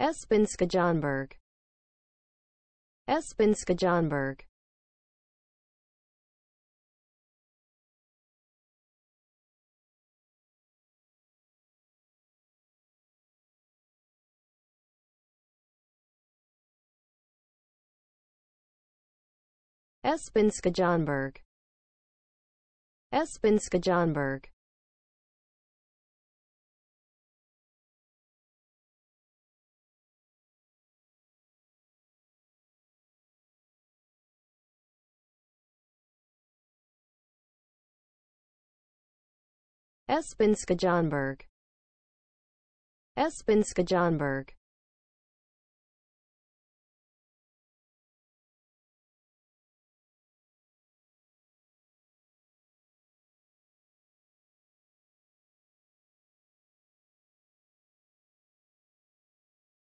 Espen Skjønberg. Espen Skjønberg. Espen Skjønberg. Espen Skjønberg. Espen Skjønberg. Espen Skjønberg.